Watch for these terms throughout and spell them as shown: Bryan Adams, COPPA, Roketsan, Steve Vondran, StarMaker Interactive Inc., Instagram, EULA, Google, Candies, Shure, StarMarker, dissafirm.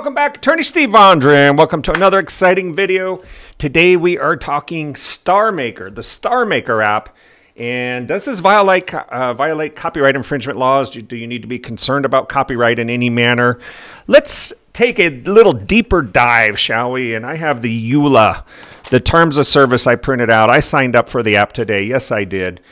welcome back, Attorney Steve Vondran. Welcome to another exciting video. Today we are talking StarMaker, the StarMaker app. And does this violate copyright infringement laws? Do you need to be concerned about copyright in any manner? Let's take a little deeper dive, shall we? And I have the EULA, the terms of service I printed out. I signed up for the app today. Yes, I did.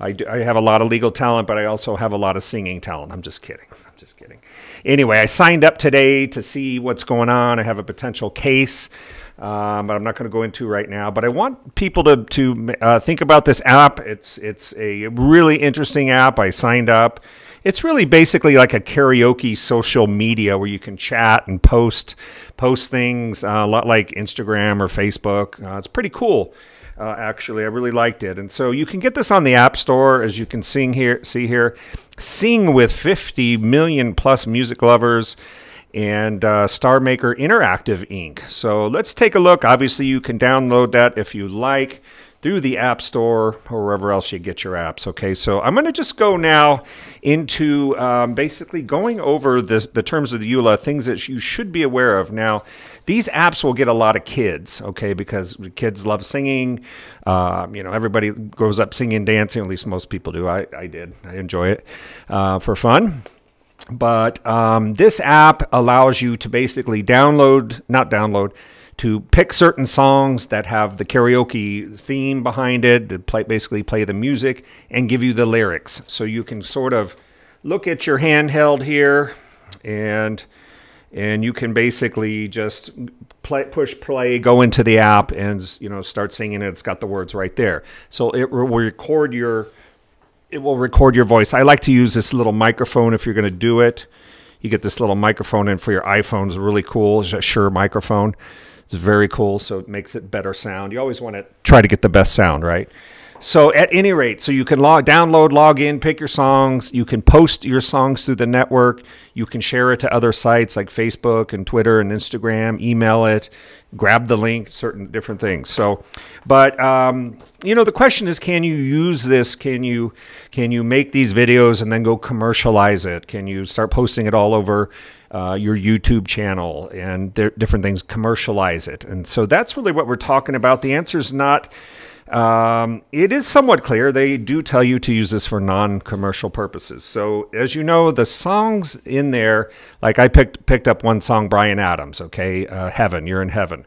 I have a lot of legal talent, but I also have a lot of singing talent. I'm just kidding. I'm just kidding. Anyway, I signed up today to see what's going on. I have a potential case, but I'm not going to go into right now. But I want people to think about this app. It's a really interesting app. I signed up. It's really basically like a karaoke social media where you can chat and post things, a lot like Instagram or Facebook. It's pretty cool, actually. I really liked it. And so you can get this on the App Store, as you can see here. Sing with 50 million plus music lovers and StarMaker Interactive Inc. So let's take a look. Obviously, you can download that if you like through the App Store or wherever else you get your apps. Okay, so I'm going to just go now into basically going over the terms of the EULA, things that you should be aware of. Now, these apps will get a lot of kids, okay, because kids love singing. You know, everybody grows up singing, dancing, at least most people do. I did. I enjoy it for fun. But this app allows you to basically to pick certain songs that have the karaoke theme behind it, to basically play the music and give you the lyrics. So you can sort of look at your handheld here and you can basically just push play, go into the app and, you know, start singing it. It's got the words right there. So it will record your voice. I like to use this little microphone if you're going to do it. You get this little microphone in for your iPhone. It's really cool. It's a Shure microphone. It's very cool, so it makes it better sound. You always want to try to get the best sound, right? So at any rate, so you can download, log in, pick your songs. You can post your songs through the network. You can share it to other sites like Facebook and Twitter and Instagram, email it, grab the link, certain different things. So, but, you know, the question is, can you use this? Can you make these videos and then go commercialize it? Can you start posting it all over your YouTube channel and different things, commercialize it? And so that's really what we're talking about. The answer is not... it is somewhat clear. They do tell you to use this for non-commercial purposes. So as you know, the songs in there, like I picked up one song, Bryan Adams, okay, Heaven, You're in Heaven.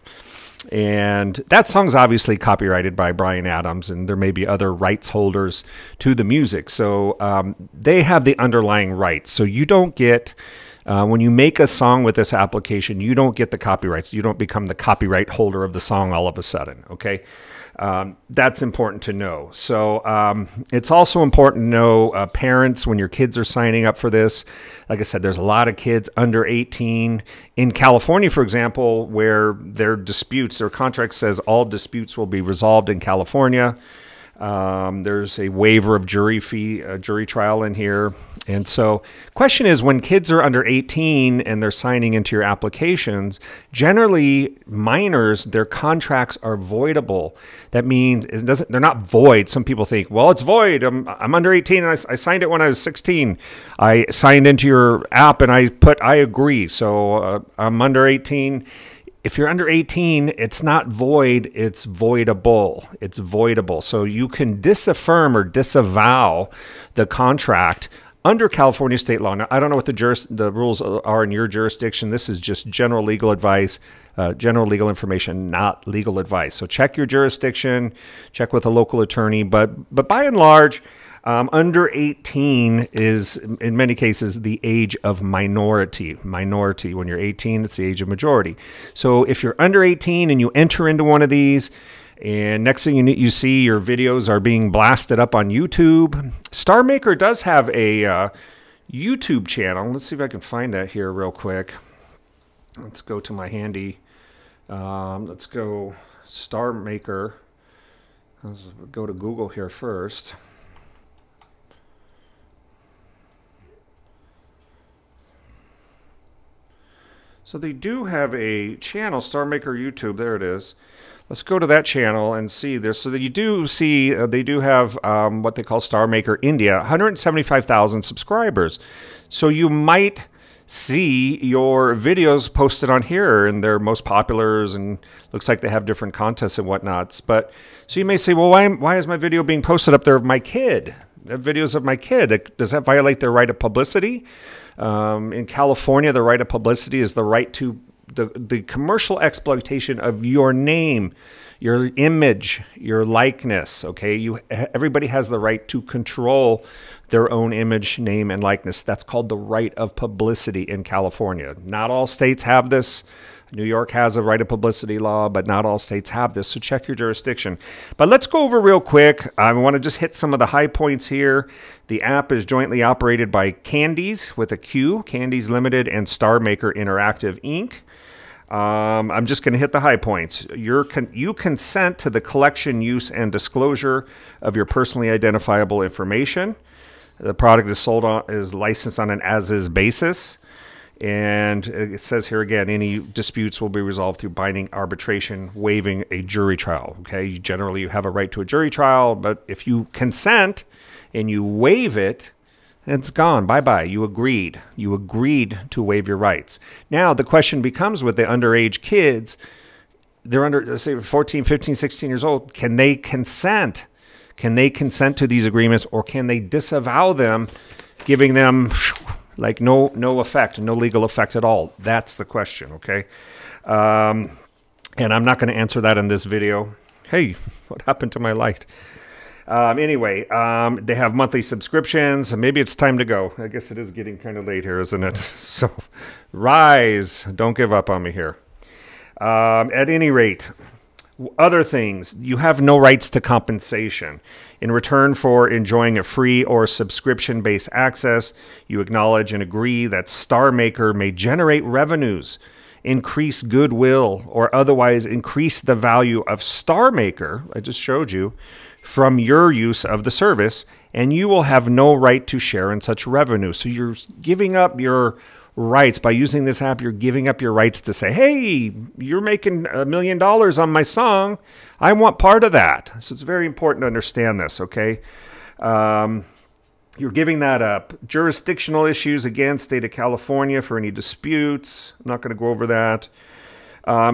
And that song's obviously copyrighted by Bryan Adams, and there may be other rights holders to the music. So they have the underlying rights. So you don't get... when you make a song with this application, you don't get the copyrights. You don't become the copyright holder of the song all of a sudden, okay? That's important to know. So it's also important to know, parents, when your kids are signing up for this. Like I said, there's a lot of kids under 18. In California, for example, where their disputes, their contract says all disputes will be resolved in California. There's a waiver of jury trial in here. And so question is, when kids are under 18 and they're signing into your applications, generally minors, their contracts are voidable. That means they're not void. Some people think, well, it's void. I'm under 18 and I signed it when I was 16. I signed into your app and I put, I agree. So I'm under 18. If you're under 18, it's not void, it's voidable. It's voidable. So you can disaffirm or disavow the contract under California state law. Now, I don't know what the rules are in your jurisdiction. This is just general legal advice, general legal information, not legal advice. So check your jurisdiction, check with a local attorney. But by and large, under 18 is, in many cases, the age of minority. Minority. When you're 18, it's the age of majority. So if you're under 18 and you enter into one of these, and next thing you see, your videos are being blasted up on YouTube. StarMaker does have a YouTube channel. Let's see if I can find that here real quick. Let's go to my handy. Let's go StarMaker. Let's go to Google here first. So they do have a channel, StarMaker YouTube. There it is. Let's go to that channel and see this. So you do see they do have what they call StarMaker India, 175,000 subscribers. So you might see your videos posted on here and their most populars, and looks like they have different contests and whatnots. But so you may say, well, why is my video being posted up there of my kid? Videos of my kid. Does that violate their right of publicity? In California, the right of publicity is the right to the commercial exploitation of your name, your image, your likeness. Okay, everybody has the right to control their own image, name, and likeness. That's called the right of publicity in California. Not all states have this. New York has a right of publicity law, but not all states have this, so check your jurisdiction. But let's go over real quick. I want to just hit some of the high points here. The app is jointly operated by Candies, with a Q, Candies Limited, and StarMaker Interactive Inc. I'm just going to hit the high points. You consent to the collection, use, and disclosure of your personally identifiable information. The product is sold on, is licensed on an as-is basis. And it says here again, any disputes will be resolved through binding arbitration, waiving a jury trial. Okay, generally you have a right to a jury trial, but if you consent and you waive it, it's gone. Bye-bye. You agreed. You agreed to waive your rights. Now, the question becomes with the underage kids, they're under, let's say, 14, 15, 16 years old. Can they consent? Can they consent to these agreements, or can they disavow them, giving them like no effect, no legal effect at all? That's the question, okay? And I'm not going to answer that in this video. Hey, what happened to my light? Anyway, they have monthly subscriptions. Maybe it's time to go. I guess it is getting kind of late here, isn't it? So rise. Don't give up on me here. At any rate, other things. You have no rights to compensation. In return for enjoying a free or subscription-based access, you acknowledge and agree that StarMaker may generate revenues, increase goodwill, or otherwise increase the value of StarMaker, I just showed you, from your use of the service, and you will have no right to share in such revenue. So you're giving up your rights. By using this app, you're giving up your rights to say, hey, you're making $1 million on my song. I want part of that. So it's very important to understand this, okay? You're giving that up. Jurisdictional issues, again, state of California for any disputes. I'm not going to go over that.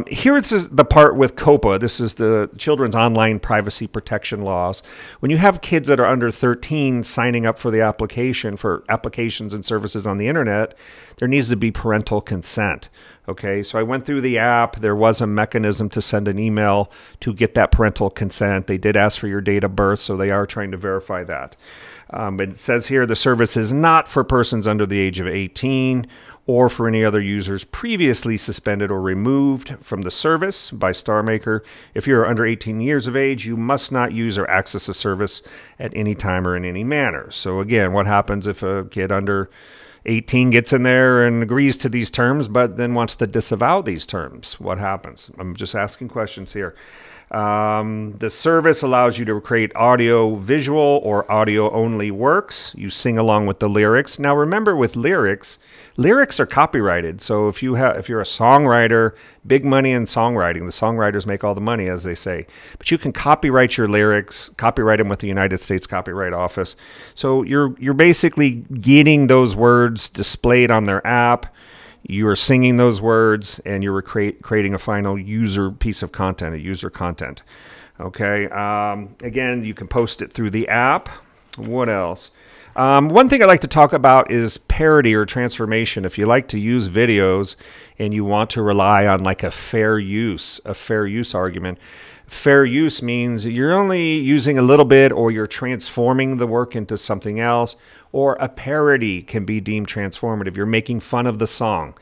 Here is the part with COPPA. This is the Children's Online Privacy Protection Laws. When you have kids that are under 13 signing up for the application for applications and services on the internet, there needs to be parental consent. Okay, so I went through the app. There was a mechanism to send an email to get that parental consent. They did ask for your date of birth, so they are trying to verify that. But it says here the service is not for persons under the age of 18 or for any other users previously suspended or removed from the service by StarMaker. If you're under 18 years of age, you must not use or access the service at any time or in any manner. So again, what happens if a kid under 18 gets in there and agrees to these terms, but then wants to disavow these terms? What happens? I'm just asking questions here. The service allows you to create audio, visual, or audio-only works. You sing along with the lyrics. Now, remember with lyrics, lyrics are copyrighted. So if you're a songwriter, big money in songwriting. The songwriters make all the money, as they say. But you can copyright your lyrics, copyright them with the United States Copyright Office. So you're basically getting those words displayed on their app. You are singing those words, and you're creating a final user piece of content, a user content. Okay. Again, you can post it through the app. What else? One thing I'd like to talk about is parody or transformation. If you like to use videos and you want to rely on like a fair use argument, fair use means you're only using a little bit, or you're transforming the work into something else, or a parody can be deemed transformative. You're making fun of the song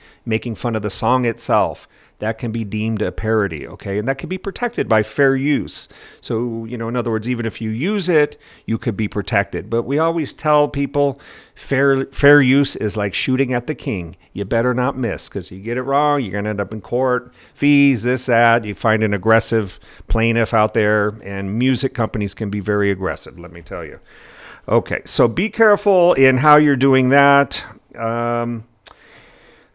itself. That can be deemed a parody, okay? And that can be protected by fair use. So, you know, in other words, even if you use it, you could be protected. But we always tell people fair use is like shooting at the king. You better not miss, because you get it wrong, you're going to end up in court, fees, this, that. You find an aggressive plaintiff out there, and music companies can be very aggressive, let me tell you. Okay, so be careful in how you're doing that.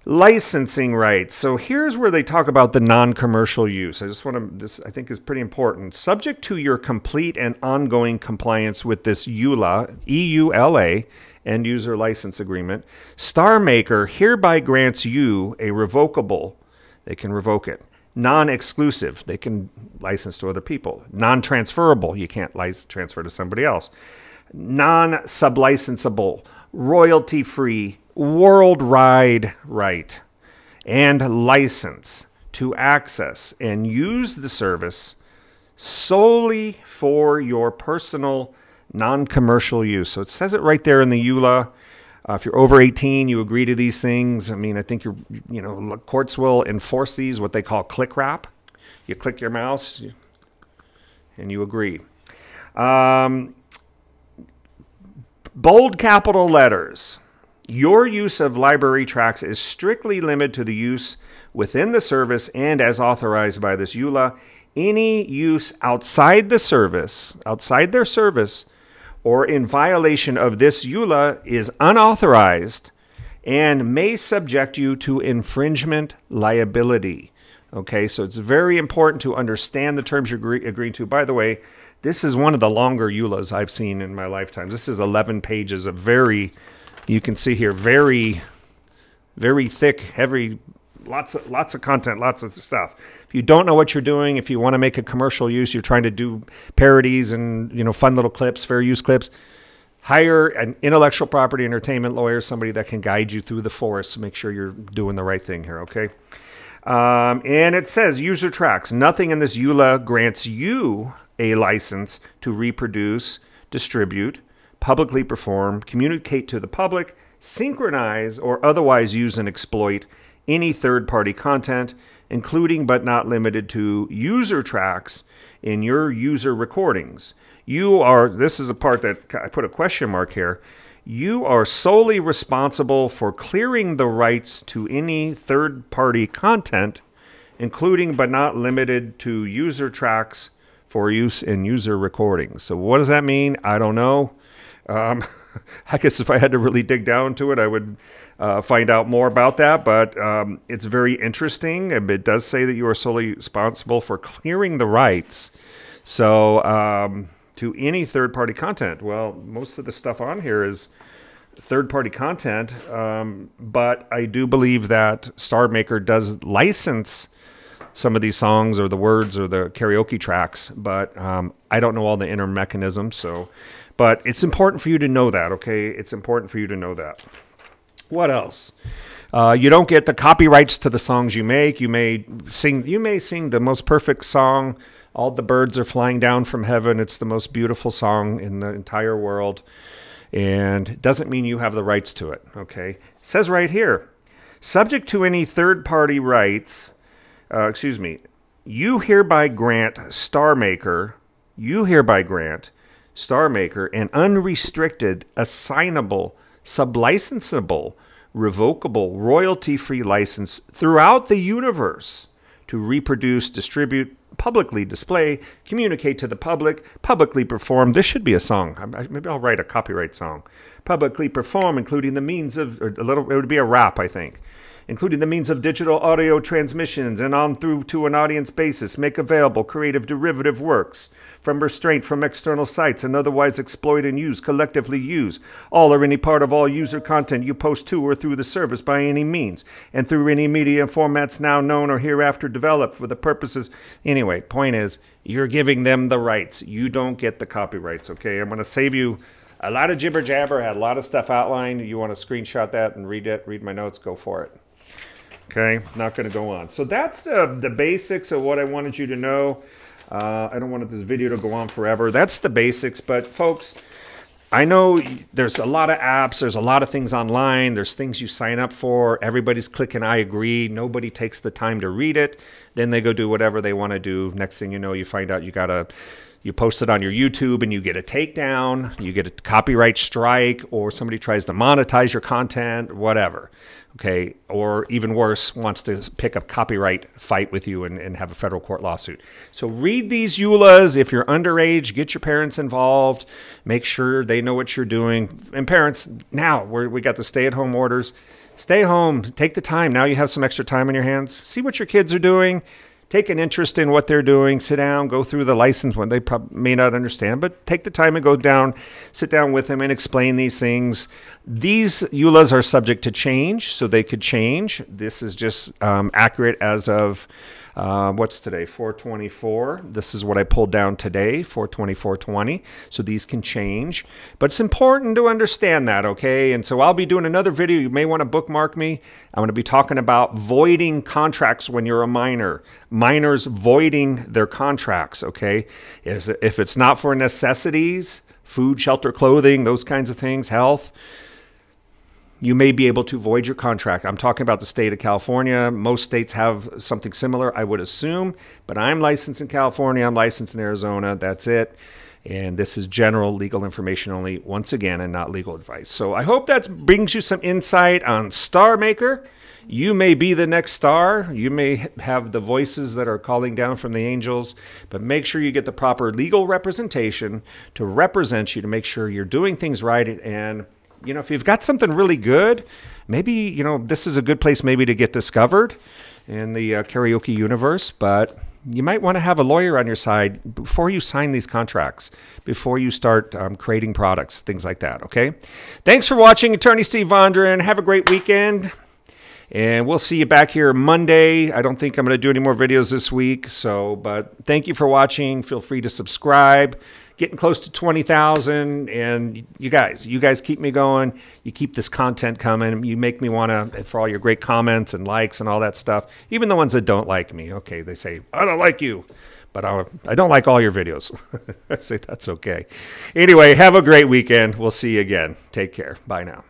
Licensing rights. So here's where they talk about the non-commercial use. This I think is pretty important. Subject to your complete and ongoing compliance with this EULA, End User License Agreement, StarMaker hereby grants you a revocable, they can revoke it, non-exclusive, they can license to other people, non-transferable, you can't transfer to somebody else, non-sublicensable, royalty-free, worldwide right and license to access and use the service solely for your personal non-commercial use. So it says it right there in the EULA. If you're over 18, you agree to these things. I mean, I think courts will enforce these, what they call click wrap. You click your mouse and you agree. Bold capital letters. Your use of library tracks is strictly limited to the use within the service and as authorized by this EULA. Any use outside the service, outside their service, or in violation of this EULA is unauthorized and may subject you to infringement liability. Okay, so it's very important to understand the terms you're agreeing to. By the way, this is one of the longer EULAs I've seen in my lifetime. This is 11 pages of very... You can see here, very, very thick, heavy, lots of content, lots of stuff. If you don't know what you're doing, if you want to make a commercial use, you're trying to do parodies and, you know, fun little clips, fair use clips, hire an intellectual property entertainment lawyer, somebody that can guide you through the forest to make sure you're doing the right thing here, okay? And it says user tracks. Nothing in this EULA grants you a license to reproduce, distribute, publicly perform, communicate to the public, synchronize, or otherwise use and exploit any third-party content, including but not limited to user tracks in your user recordings. You are, this is a part that I put a question mark here, you are solely responsible for clearing the rights to any third-party content, including but not limited to user tracks for use in user recordings. So what does that mean? I don't know. I guess if I had to really dig down to it, I would find out more about that, but it's very interesting. It does say that you are solely responsible for clearing the rights, so to any third-party content. Well, most of the stuff on here is third-party content, but I do believe that StarMaker does license some of these songs or the words or the karaoke tracks, but I don't know all the inner mechanisms, so... But it's important for you to know that, okay? It's important for you to know that. What else? You don't get the copyrights to the songs you make. You may sing the most perfect song. All the birds are flying down from heaven. It's the most beautiful song in the entire world. And it doesn't mean you have the rights to it, okay? It says right here, subject to any third-party rights, you hereby grant StarMaker, an unrestricted, assignable, sublicensable, revocable, royalty-free license throughout the universe to reproduce, distribute, publicly display, communicate to the public, publicly perform. This should be a song. Maybe I'll write a copyright song. Publicly perform, including the means of, it would be a rap, I think, including the means of digital audio transmissions and on through to an audience basis, make available creative derivative works from restraint from external sites and otherwise exploit and use, collectively use, all or any part of all user content you post to or through the service by any means and through any media formats now known or hereafter developed for the purposes. Anyway, point is, you're giving them the rights. You don't get the copyrights, okay? I'm going to save you a lot of jibber jabber. I had a lot of stuff outlined. You want to screenshot that and read it, read my notes, go for it. Okay, not going to go on. So that's the basics of what I wanted you to know. I don't want this video to go on forever. That's the basics, but folks, I know there's a lot of apps, there's a lot of things online, there's things you sign up for, everybody's clicking I agree, nobody takes the time to read it, then they go do whatever they want to do. Next thing you know, you find out you post it on your YouTube and you get a takedown, you get a copyright strike, or somebody tries to monetize your content, whatever. Okay, or even worse, wants to pick up copyright fight with you and have a federal court lawsuit. So read these EULAs. If you're underage, get your parents involved. Make sure they know what you're doing. And parents, now we got the stay-at-home orders. Stay home. Take the time. Now you have some extra time on your hands. See what your kids are doing. Take an interest in what they're doing. Sit down, go through the license one. They may not understand, but take the time and go down, sit down with them and explain these things. These EULAs are subject to change, so they could change. This is just accurate as of, what's today, 4/24. This is what I pulled down today, 4/24/20. So these can change, but it's important to understand that, okay? And so I'll be doing another video. You may want to bookmark me. I'm going to be talking about voiding contracts when you're a minor. Minors voiding their contracts, okay? If it's not for necessities, food, shelter, clothing, those kinds of things, health, you may be able to void your contract. I'm talking about the state of California. Most states have something similar, I would assume, but I'm licensed in California, I'm licensed in Arizona, that's it. And this is general legal information only, once again, and not legal advice. So I hope that brings you some insight on StarMaker. You may be the next star. You may have the voices that are calling down from the angels, but make sure you get the proper legal representation to represent you, to make sure you're doing things right. And, you know, if you've got something really good, maybe, you know, this is a good place maybe to get discovered in the karaoke universe, but you might want to have a lawyer on your side before you sign these contracts, before you start creating products, things like that, okay? Thanks for watching. Attorney Steve Vondran. Have a great weekend. And we'll see you back here Monday. I don't think I'm going to do any more videos this week. So, but thank you for watching. Feel free to subscribe. Getting close to 20,000. And you guys keep me going. You keep this content coming. You make me want to, for all your great comments and likes and all that stuff. Even the ones that don't like me. Okay, they say, I don't like you. But I don't like all your videos. I say, that's okay. Anyway, have a great weekend. We'll see you again. Take care. Bye now.